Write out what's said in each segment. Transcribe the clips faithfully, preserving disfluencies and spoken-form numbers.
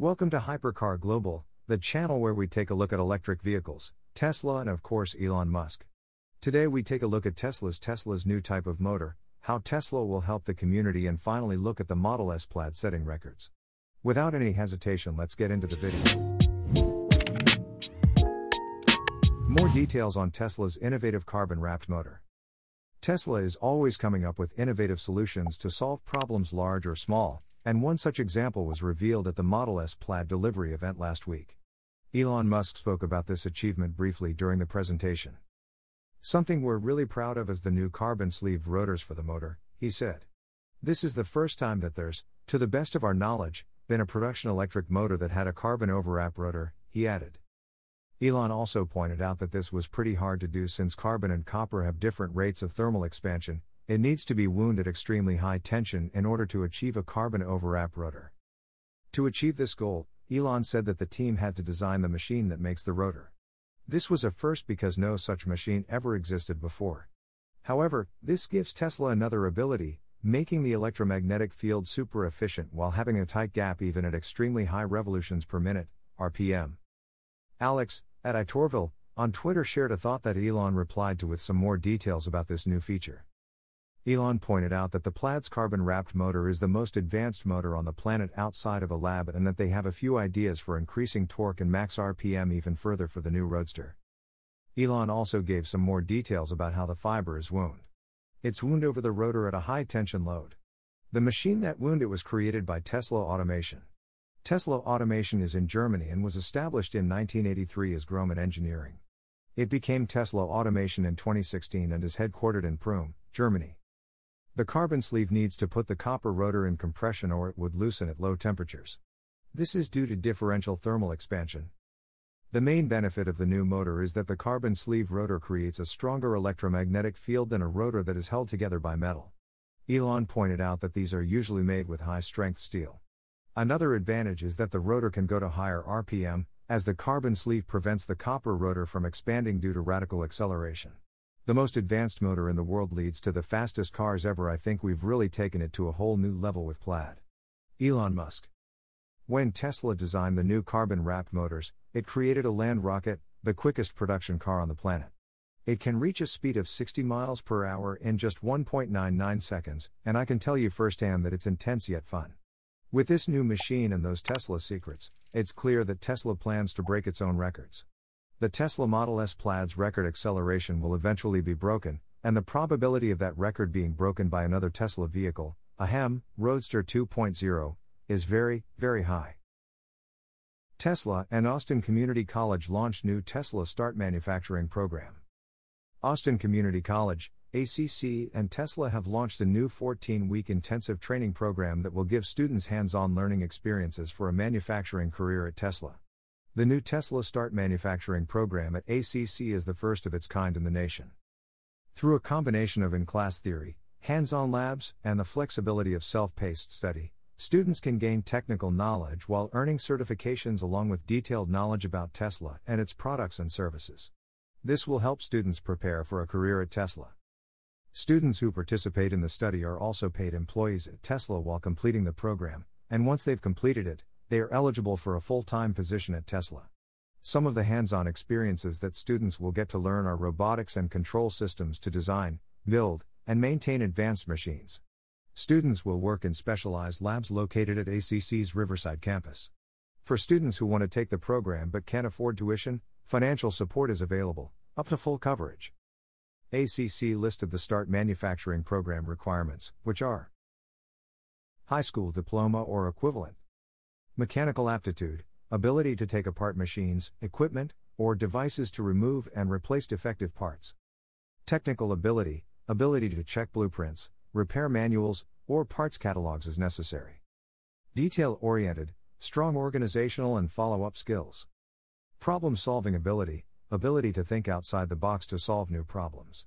Welcome to Hypercar Global, the channel where we take a look at electric vehicles, Tesla and of course Elon Musk. Today we take a look at Tesla's Tesla's new type of motor, how Tesla will help the community, and finally look at the Model S Plaid setting records. Without any hesitation, let's get into the video. More details on Tesla's innovative carbon-wrapped motor. Tesla is always coming up with innovative solutions to solve problems large or small, and one such example was revealed at the Model S Plaid delivery event last week. Elon Musk spoke about this achievement briefly during the presentation. "Something we're really proud of is the new carbon-sleeved rotors for the motor," he said. "This is the first time that there's, to the best of our knowledge, been a production electric motor that had a carbon overwrap rotor," he added. Elon also pointed out that this was pretty hard to do since carbon and copper have different rates of thermal expansion. It needs to be wound at extremely high tension in order to achieve a carbon overwrap rotor. To achieve this goal, Elon said that the team had to design the machine that makes the rotor. This was a first because no such machine ever existed before. However, this gives Tesla another ability, making the electromagnetic field super efficient while having a tight gap even at extremely high revolutions per minute, R P M. Alex, at iTorville, on Twitter shared a thought that Elon replied to with some more details about this new feature. Elon pointed out that the Plaid's carbon-wrapped motor is the most advanced motor on the planet outside of a lab, and that they have a few ideas for increasing torque and max R P M even further for the new Roadster. Elon also gave some more details about how the fiber is wound. It's wound over the rotor at a high-tension load. The machine that wound it was created by Tesla Automation. Tesla Automation is in Germany and was established in nineteen eighty-three as Gromit Engineering. It became Tesla Automation in twenty sixteen and is headquartered in Prüm, Germany. The carbon sleeve needs to put the copper rotor in compression or it would loosen at low temperatures. This is due to differential thermal expansion. The main benefit of the new motor is that the carbon sleeve rotor creates a stronger electromagnetic field than a rotor that is held together by metal. Elon pointed out that these are usually made with high-strength steel. Another advantage is that the rotor can go to higher R P M, as the carbon sleeve prevents the copper rotor from expanding due to radical acceleration. "The most advanced motor in the world leads to the fastest cars ever. I think we've really taken it to a whole new level with Plaid." Elon Musk. When Tesla designed the new carbon-wrapped motors, it created a land rocket, the quickest production car on the planet. It can reach a speed of sixty miles per hour in just one point nine nine seconds, and I can tell you firsthand that it's intense yet fun. With this new machine and those Tesla secrets, it's clear that Tesla plans to break its own records. The Tesla Model S Plaid's record acceleration will eventually be broken, and the probability of that record being broken by another Tesla vehicle, a HEM, Roadster two point oh, is very, very high. Tesla and Austin Community College launch new Tesla Start Manufacturing Program. Austin Community College, A C C, and Tesla have launched a new fourteen-week intensive training program that will give students hands-on learning experiences for a manufacturing career at Tesla. The new Tesla Start Manufacturing Program at A C C is the first of its kind in the nation. Through a combination of in-class theory, hands-on labs, and the flexibility of self-paced study, students can gain technical knowledge while earning certifications along with detailed knowledge about Tesla and its products and services. This will help students prepare for a career at Tesla. Students who participate in the study are also paid employees at Tesla while completing the program, and once they've completed it, they are eligible for a full-time position at Tesla. Some of the hands-on experiences that students will get to learn are robotics and control systems to design, build, and maintain advanced machines. Students will work in specialized labs located at A C C's Riverside campus. For students who want to take the program but can't afford tuition, financial support is available, up to full coverage. A C C listed the Start Manufacturing Program requirements, which are high school diploma or equivalent, mechanical aptitude, ability to take apart machines, equipment, or devices to remove and replace defective parts. Technical ability, ability to check blueprints, repair manuals, or parts catalogs as necessary. Detail-oriented, strong organizational and follow-up skills. Problem-solving ability, ability to think outside the box to solve new problems.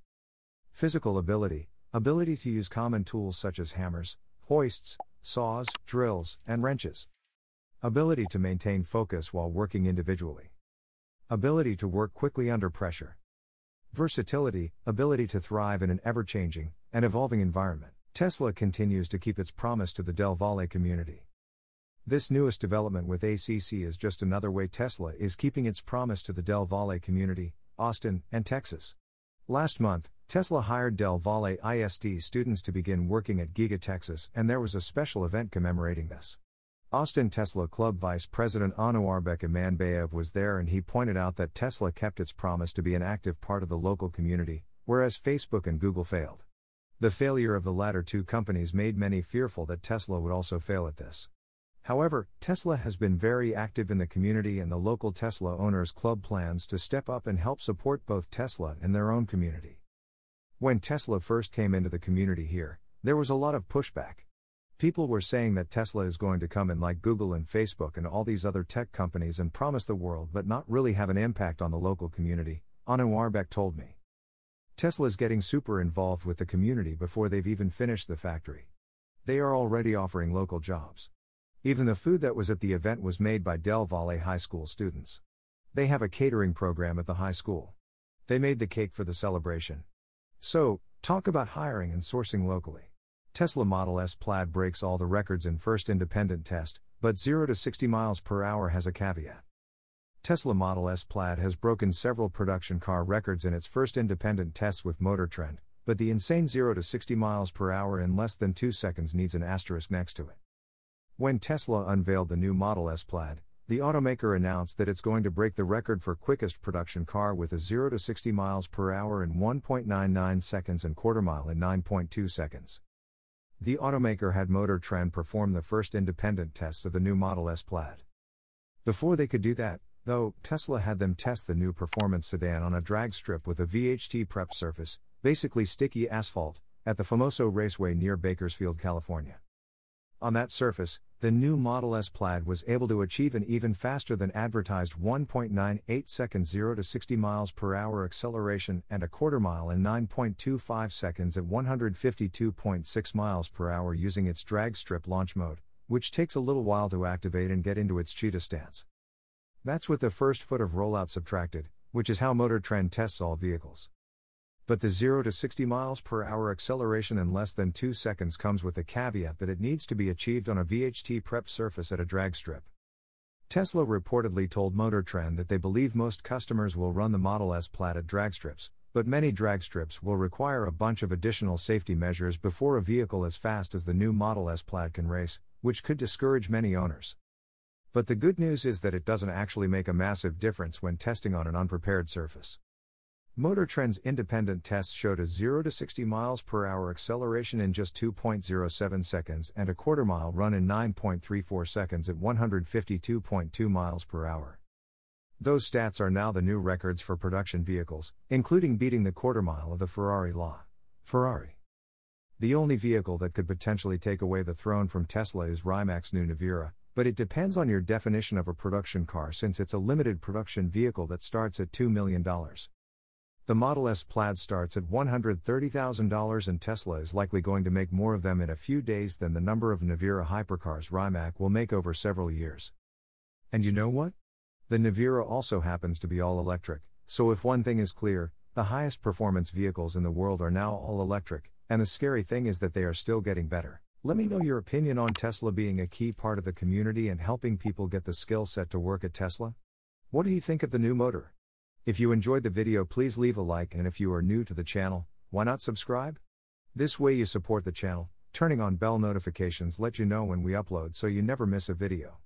Physical ability, ability to use common tools such as hammers, hoists, saws, drills, and wrenches. Ability to maintain focus while working individually. Ability to work quickly under pressure. Versatility, ability to thrive in an ever-changing and evolving environment. Tesla continues to keep its promise to the Del Valle community. This newest development with A C C is just another way Tesla is keeping its promise to the Del Valle community, Austin, and Texas. Last month, Tesla hired Del Valle I S D students to begin working at Giga Texas, and there was a special event commemorating this. Austin Tesla Club Vice President Anuarbek Amanbayev was there, and he pointed out that Tesla kept its promise to be an active part of the local community, whereas Facebook and Google failed. The failure of the latter two companies made many fearful that Tesla would also fail at this. However, Tesla has been very active in the community, and the local Tesla Owners Club plans to step up and help support both Tesla and their own community. When Tesla first came into the community here, there was a lot of pushback. People were saying that Tesla is going to come in like Google and Facebook and all these other tech companies and promise the world but not really have an impact on the local community, Anuarbek told me. Tesla's getting super involved with the community before they've even finished the factory. They are already offering local jobs. Even the food that was at the event was made by Del Valle High School students. They have a catering program at the high school. They made the cake for the celebration. So, talk about hiring and sourcing locally. Tesla Model S Plaid breaks all the records in first independent test, but zero to sixty miles per hour has a caveat. Tesla Model S Plaid has broken several production car records in its first independent tests with Motor Trend, but the insane zero to sixty miles per hour in less than two seconds needs an asterisk next to it. When Tesla unveiled the new Model S Plaid, the automaker announced that it's going to break the record for quickest production car with a zero to sixty miles per hour in one point nine nine seconds and quarter mile in nine point two seconds. The automaker had Motor Trend perform the first independent tests of the new Model S Plaid. Before they could do that, though, Tesla had them test the new performance sedan on a drag strip with a V H T prep surface, basically sticky asphalt, at the Famoso Raceway near Bakersfield, California. On that surface, the new Model S Plaid was able to achieve an even faster than advertised one point nine eight second zero to sixty miles per hour acceleration and a quarter mile in nine point two five seconds at one hundred fifty-two point six miles per hour using its drag strip launch mode, which takes a little while to activate and get into its cheetah stance. That's with the first foot of rollout subtracted, which is how Motor Trend tests all vehicles. But the zero to sixty miles per hour acceleration in less than two seconds comes with the caveat that it needs to be achieved on a V H T prep surface at a drag strip. Tesla reportedly told Motor Trend that they believe most customers will run the Model S Plaid at drag strips, but many drag strips will require a bunch of additional safety measures before a vehicle as fast as the new Model S Plaid can race, which could discourage many owners. But the good news is that it doesn't actually make a massive difference when testing on an unprepared surface. Motor Trend's independent tests showed a zero to sixty miles per hour acceleration in just two point zero seven seconds and a quarter mile run in nine point three four seconds at one hundred fifty-two point two miles per hour. Those stats are now the new records for production vehicles, including beating the quarter mile of the Ferrari La Ferrari. The only vehicle that could potentially take away the throne from Tesla is Rimac's new Nevera, but it depends on your definition of a production car since it's a limited production vehicle that starts at two million dollars. The Model S Plaid starts at one hundred thirty thousand dollars, and Tesla is likely going to make more of them in a few days than the number of Nevera hypercars Rimac will make over several years. And you know what? The Nevera also happens to be all electric, so if one thing is clear, the highest performance vehicles in the world are now all electric, and the scary thing is that they are still getting better. Let me know your opinion on Tesla being a key part of the community and helping people get the skill set to work at Tesla. What do you think of the new motor? If you enjoyed the video, please leave a like, and if you are new to the channel, why not subscribe? This way you support the channel. Turning on bell notifications let you know when we upload so you never miss a video.